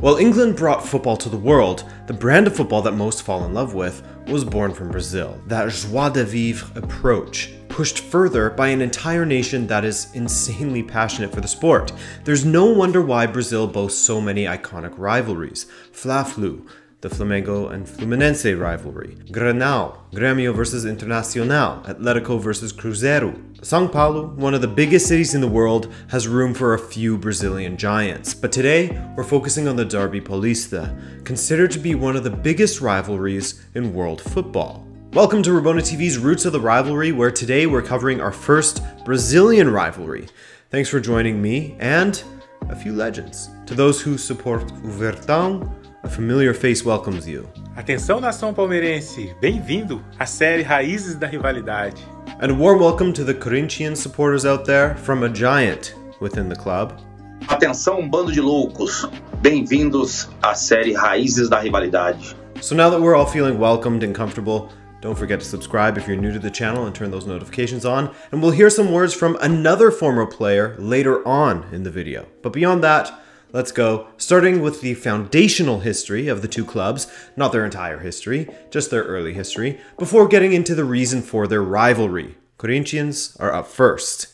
While England brought football to the world, the brand of football that most fall in love with was born from Brazil. That joie de vivre approach, pushed further by an entire nation that is insanely passionate for the sport. There's no wonder why Brazil boasts so many iconic rivalries. Fla-Flu, the Flamengo and Fluminense rivalry, Grenal, Grêmio versus Internacional, Atletico versus Cruzeiro. São Paulo, one of the biggest cities in the world, has room for a few Brazilian giants, but today we're focusing on the Derby Paulista, considered to be one of the biggest rivalries in world football. Welcome to Rabona TV's Roots of the Rivalry, where today we're covering our first Brazilian rivalry. Thanks for joining me and a few legends. To those who support o Vertão, a familiar face welcomes you. Atenção, nação palmeirense, bem-vindo à série Raízes da Rivalidade. And a warm welcome to the Corinthian supporters out there from a giant within the club. Atenção, bando de loucos, bem-vindos à série Raízes da Rivalidade. So now that we're all feeling welcomed and comfortable, don't forget to subscribe if you're new to the channel and turn those notifications on, and we'll hear some words from another former player later on in the video. But beyond that, let's go, starting with the foundational history of the two clubs, not their entire history, just their early history, before getting into the reason for their rivalry. Corinthians are up first.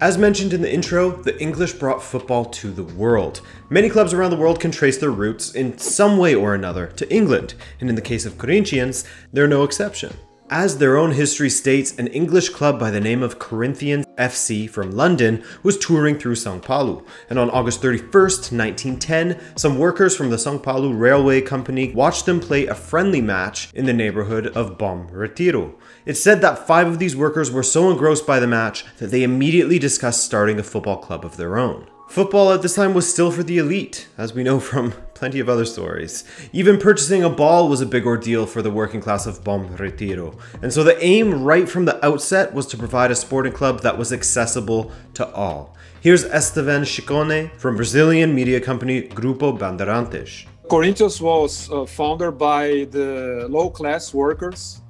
As mentioned in the intro, the English brought football to the world. Many clubs around the world can trace their roots in some way or another to England, and in the case of Corinthians, they're no exception. As their own history states, an English club by the name of Corinthians FC from London was touring through São Paulo, and on August 31st, 1910, some workers from the São Paulo Railway Company watched them play a friendly match in the neighborhood of Bom Retiro. It's said that 5 of these workers were so engrossed by the match that they immediately discussed starting a football club of their own. Football at this time was still for the elite, as we know from plenty of other stories. Even purchasing a ball was a big ordeal for the working class of Bom Retiro, and so the aim right from the outset was to provide a sporting club that was accessible to all. Here's Estevan Ciccone from Brazilian media company Grupo Bandeirantes. Corinthians was founded by the low-class workers.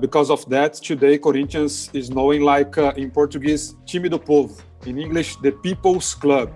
Because of that, today Corinthians is known like, in Portuguese, Time do Povo. In English, the People's Club.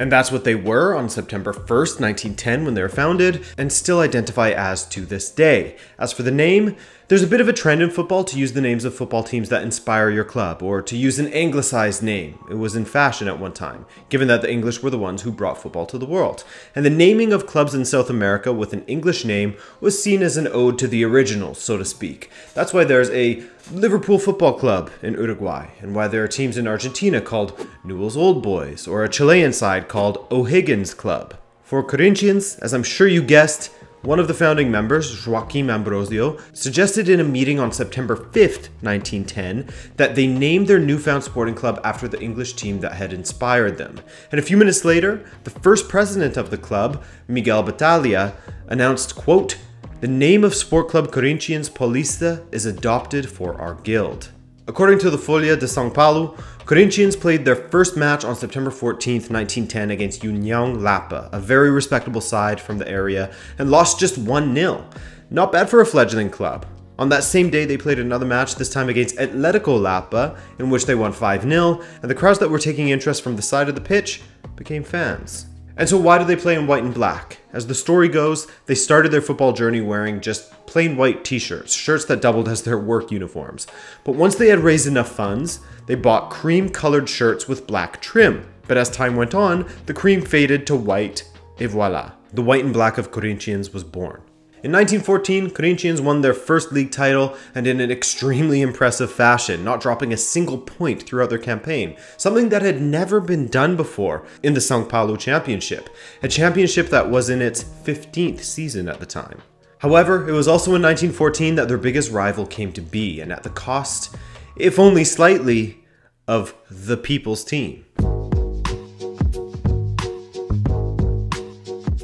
And that's what they were on September 1st, 1910, when they were founded, and still identify as to this day. As for the name, there's a bit of a trend in football to use the names of football teams that inspire your club, or to use an anglicized name. It was in fashion at one time, given that the English were the ones who brought football to the world. And the naming of clubs in South America with an English name was seen as an ode to the original, so to speak. That's why there's a Liverpool Football Club in Uruguay, and why there are teams in Argentina called Newell's Old Boys, or a Chilean side called O'Higgins Club. For Corinthians, as I'm sure you guessed, one of the founding members, Joaquim Ambrosio, suggested in a meeting on September 5th, 1910, that they name their newfound sporting club after the English team that had inspired them. And a few minutes later, the first president of the club, Miguel Battaglia, announced, quote, "The name of Sport Club Corinthians Paulista is adopted for our guild." According to the Folha de São Paulo, Corinthians played their first match on September 14th, 1910 against União Lapa, a very respectable side from the area, and lost just 1-0. Not bad for a fledgling club. On that same day, they played another match, this time against Atletico Lapa, in which they won 5-0, and the crowds that were taking interest from the side of the pitch became fans. And so why do they play in white and black? As the story goes, they started their football journey wearing just plain white t-shirts, shirts that doubled as their work uniforms. But once they had raised enough funds, they bought cream-colored shirts with black trim. But as time went on, the cream faded to white, et voila. The white and black of Corinthians was born. In 1914, Corinthians won their first league title, and in an extremely impressive fashion, not dropping a single point throughout their campaign, something that had never been done before in the São Paulo Championship, a championship that was in its 15th season at the time. However, it was also in 1914 that their biggest rival came to be, and at the cost, if only slightly, of the people's team.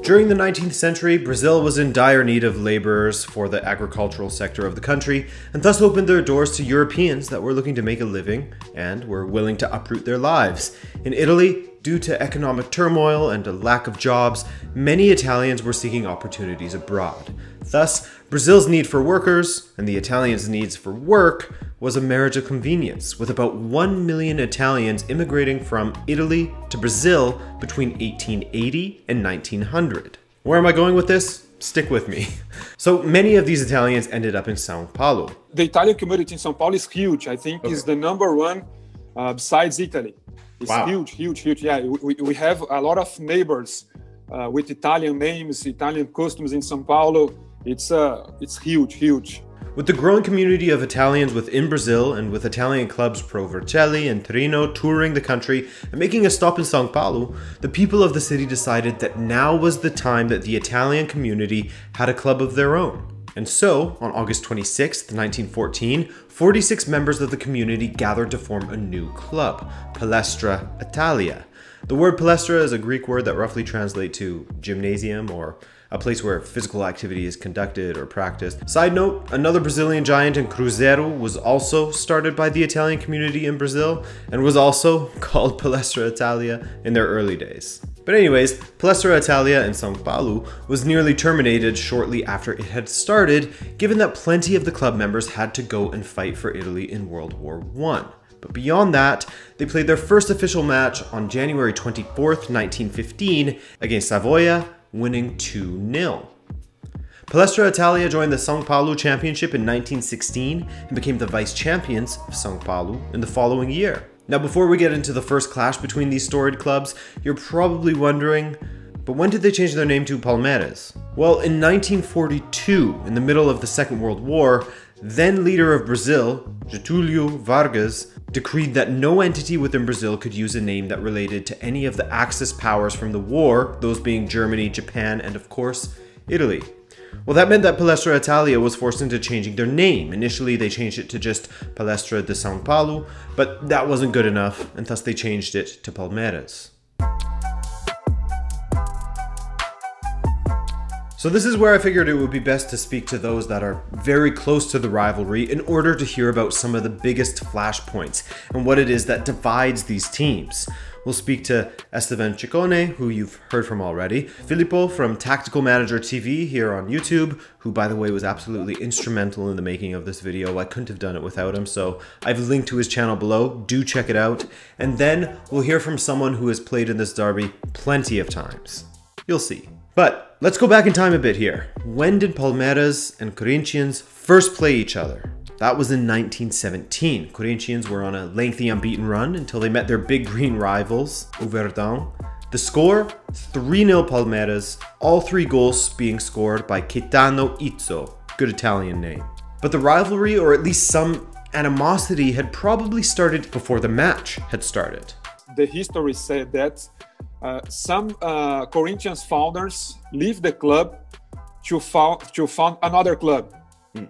During the 19th century, Brazil was in dire need of laborers for the agricultural sector of the country, and thus opened their doors to Europeans that were looking to make a living and were willing to uproot their lives. In Italy, due to economic turmoil and a lack of jobs, many Italians were seeking opportunities abroad. Thus, Brazil's need for workers and the Italians' needs for work was a marriage of convenience, with about 1 million Italians immigrating from Italy to Brazil between 1880 and 1900. Where am I going with this? Stick with me. So many of these Italians ended up in Sao Paulo. The Italian community in Sao Paulo is huge. I think it's the number one besides Italy. It's huge, huge, huge. Yeah, we have a lot of neighbors with Italian names, Italian customs in Sao Paulo. It's huge, huge. With the growing community of Italians within Brazil and with Italian clubs Pro Vercelli and Torino touring the country and making a stop in São Paulo, the people of the city decided that now was the time that the Italian community had a club of their own. And so, on August 26th, 1914, 46 members of the community gathered to form a new club, Palestra Italia. The word palestra is a Greek word that roughly translates to gymnasium or a place where physical activity is conducted or practiced. Side note, another Brazilian giant in Cruzeiro was also started by the Italian community in Brazil and was also called Palestra Italia in their early days. But anyways, Palestra Italia in São Paulo was nearly terminated shortly after it had started, given that plenty of the club members had to go and fight for Italy in World War I. But beyond that, they played their first official match on January 24th, 1915 against Savoia, winning 2-0. Palestra Italia joined the São Paulo Championship in 1916 and became the vice champions of São Paulo in the following year. Now, before we get into the first clash between these storied clubs, you're probably wondering, but when did they change their name to Palmeiras? Well, in 1942, in the middle of the Second World War, then leader of Brazil, Getúlio Vargas, decreed that no entity within Brazil could use a name that related to any of the Axis powers from the war, those being Germany, Japan, and of course, Italy. Well, that meant that Palestra Italia was forced into changing their name. Initially, they changed it to just Palestra de São Paulo, but that wasn't good enough, and thus they changed it to Palmeiras. So this is where I figured it would be best to speak to those that are very close to the rivalry in order to hear about some of the biggest flashpoints and what it is that divides these teams. We'll speak to Estevan Ciccone, who you've heard from already, Filippo from Tactical Manager TV here on YouTube, who by the way was absolutely instrumental in the making of this video. I couldn't have done it without him, so I've linked to his channel below. Do check it out. And then we'll hear from someone who has played in this derby plenty of times. You'll see. But let's go back in time a bit here. When did Palmeiras and Corinthians first play each other? That was in 1917. Corinthians were on a lengthy unbeaten run until they met their big green rivals, O Verdão. The score, 3-0 Palmeiras, all three goals being scored by Caetano Izzo, good Italian name. But the rivalry, or at least some animosity, had probably started before the match had started. The history said that some Corinthians founders leave the club to found another club,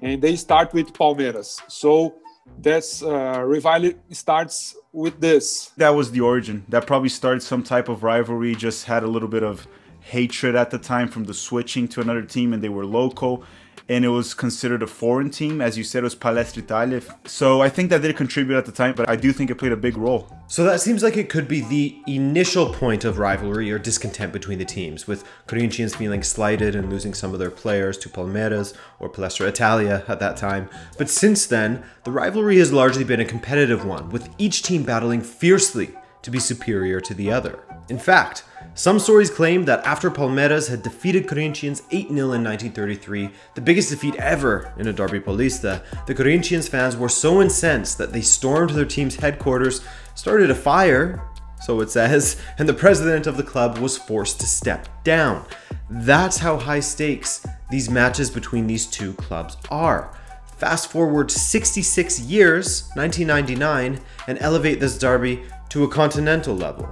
and they start with Palmeiras. So that's rivalry starts with this. That was the origin. That probably started some type of rivalry, just had a little bit of hatred at the time from the switching to another team, and they were local. And it was considered a foreign team. As you said, it was Palestra Italia. So I think that did contribute at the time, but I do think it played a big role. So that seems like it could be the initial point of rivalry or discontent between the teams, with Corinthians feeling slighted and losing some of their players to Palmeiras or Palestra Italia at that time. But since then, the rivalry has largely been a competitive one, with each team battling fiercely to be superior to the other. In fact, some stories claim that after Palmeiras had defeated Corinthians 8-0 in 1933, the biggest defeat ever in a Derby Paulista, the Corinthians fans were so incensed that they stormed their team's headquarters, started a fire, so it says, and the president of the club was forced to step down. That's how high stakes these matches between these two clubs are. Fast forward 66 years, 1999, and elevate this derby to a continental level.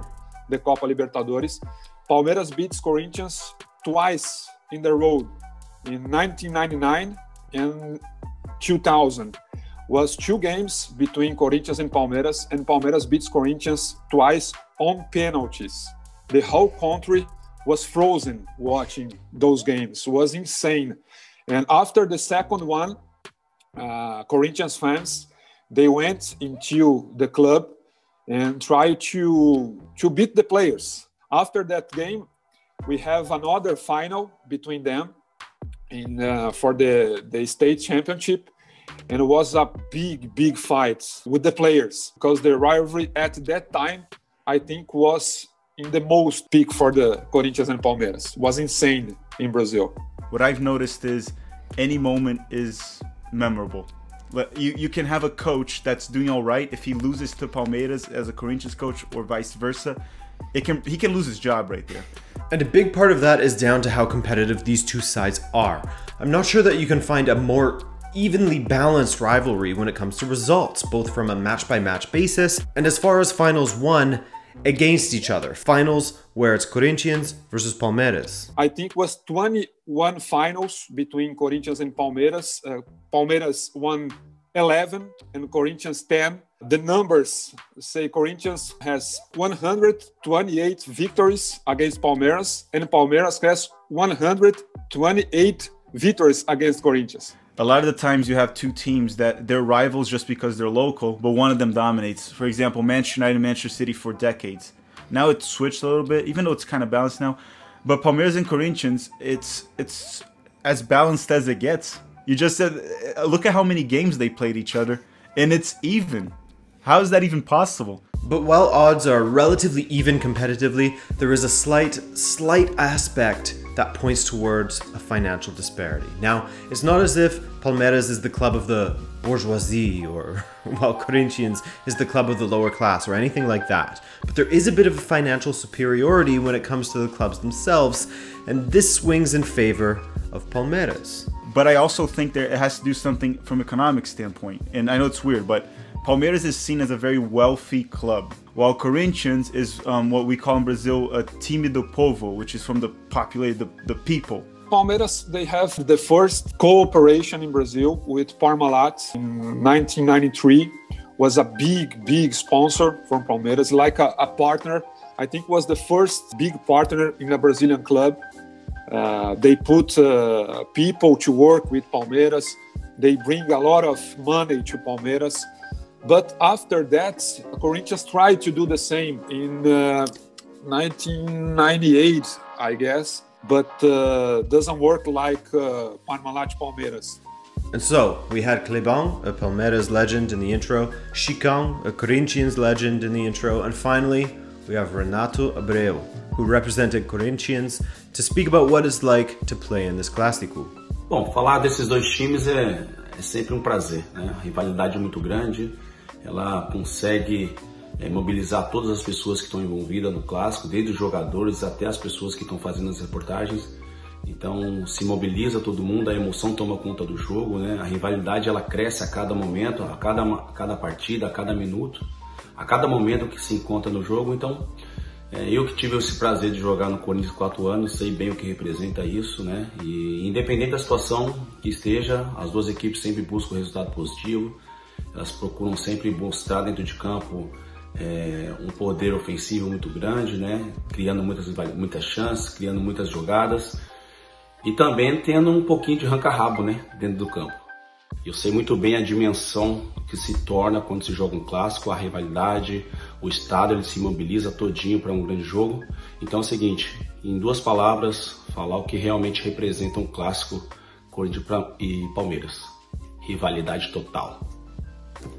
The Copa Libertadores, Palmeiras beats Corinthians twice in the road, in 1999 and 2000. Was two games between Corinthians and Palmeiras beats Corinthians twice on penalties. The whole country was frozen watching those games. It was insane. And after the second one, Corinthians fans, they went into the club and try to beat the players. After that game, we have another final between them, in for the state championship, and it was a big fight with the players, because the rivalry at that time, I think, was in the most peak for the Corinthians and Palmeiras. It was insane in Brazil. What I've noticed is any moment is memorable. You can have a coach that's doing all right. If he loses to Palmeiras as a Corinthians coach or vice versa, he can lose his job right there. And a big part of that is down to how competitive these two sides are. I'm not sure that you can find a more evenly balanced rivalry when it comes to results, both from a match-by-match basis and as far as finals won against each other. Finals where it's Corinthians versus Palmeiras. I think it was 21 finals between Corinthians and Palmeiras. Palmeiras won 11 and Corinthians 10. The numbers say Corinthians has 128 victories against Palmeiras, and Palmeiras has 128 victories against Corinthians. A lot of the times you have two teams that they're rivals just because they're local, but one of them dominates. For example, Manchester United and Manchester City for decades. Now it's switched a little bit, even though it's kind of balanced now. But Palmeiras and Corinthians, it's as balanced as it gets. You just said, look at how many games they played each other, and it's even. How is that even possible? But while odds are relatively even competitively, there is a slight aspect that points towards a financial disparity. Now, it's not as if Palmeiras is the club of the bourgeoisie, or while Corinthians is the club of the lower class or anything like that. But there is a bit of a financial superiority when it comes to the clubs themselves, and this swings in favor of Palmeiras. But I also think that it has to do something from an economic standpoint. And I know it's weird, but Palmeiras is seen as a very wealthy club, while Corinthians is what we call in Brazil a time do povo, which is from the populated, the people. Palmeiras, they have the first cooperation in Brazil with Parmalat in 1993, was a big sponsor from Palmeiras, like a partner. I think was the first big partner in a Brazilian club. They put people to work with Palmeiras. They bring a lot of money to Palmeiras. But after that, Corinthians tried to do the same in 1998, I guess, but doesn't work like Parmalat Palmeiras. And so we had Clebão, a Palmeiras legend in the intro, Chicão, a Corinthians legend in the intro, and finally we have Renato Abreu, who represented Corinthians, to speak about what it's like to play in this Clásico. Bom, falar desses dois times é sempre prazer, né? A rivalidade é muito grande. Ela consegue mobilizar todas as pessoas que estão envolvidas no clássico, desde os jogadores até as pessoas que estão fazendo as reportagens. Então se mobiliza todo mundo, a emoção toma conta do jogo, né? A rivalidade ela cresce a cada momento, a cada partida, a cada minuto, a cada momento que se encontra no jogo. Então eu que tive esse prazer de jogar no Corinthians 4 anos, sei bem o que representa isso, né? E independente da situação que esteja, as duas equipes sempre buscam um resultado positivo. Elas procuram sempre mostrar dentro de campo um poder ofensivo muito grande, né? Criando muitas chances, criando muitas jogadas e também tendo um pouquinho de arranca-rabo, né? Dentro do campo. Eu sei muito bem a dimensão que se torna quando se joga um clássico, a rivalidade, o estado ele se mobiliza todinho para um grande jogo. Então é o seguinte, em duas palavras, falar o que realmente representa um clássico Corinthians e Palmeiras. Rivalidade total.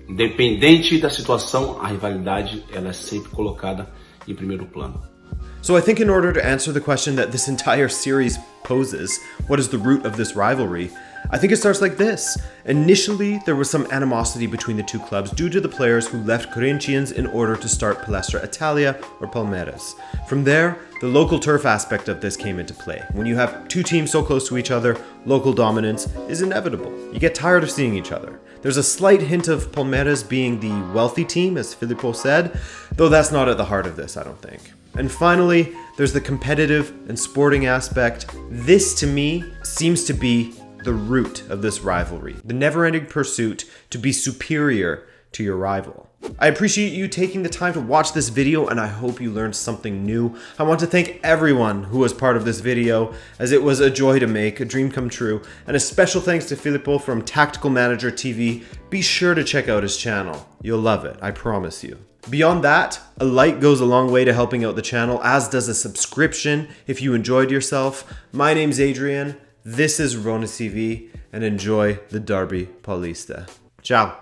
Independente da situação, a rivalidade ela é sempre colocada em primeiro plano. So I think in order to answer the question that this entire series poses, what is the root of this rivalry? I think it starts like this. Initially, there was some animosity between the two clubs due to the players who left Corinthians in order to start Palestra Italia or Palmeiras. From there, the local turf aspect of this came into play. When you have two teams so close to each other, local dominance is inevitable. You get tired of seeing each other. There's a slight hint of Palmeiras being the wealthy team, as Filippo said, though that's not at the heart of this, I don't think. And finally, there's the competitive and sporting aspect. This, to me, seems to be the root of this rivalry, the never-ending pursuit to be superior to your rival. I appreciate you taking the time to watch this video, and I hope you learned something new. I want to thank everyone who was part of this video, as it was a joy to make, a dream come true, and a special thanks to Filippo from Tactical Manager TV. Be sure to check out his channel. You'll love it, I promise you. Beyond that, a like goes a long way to helping out the channel, as does a subscription if you enjoyed yourself. My name's Adrian. This is Rabona TV and enjoy the Derby Paulista. Ciao.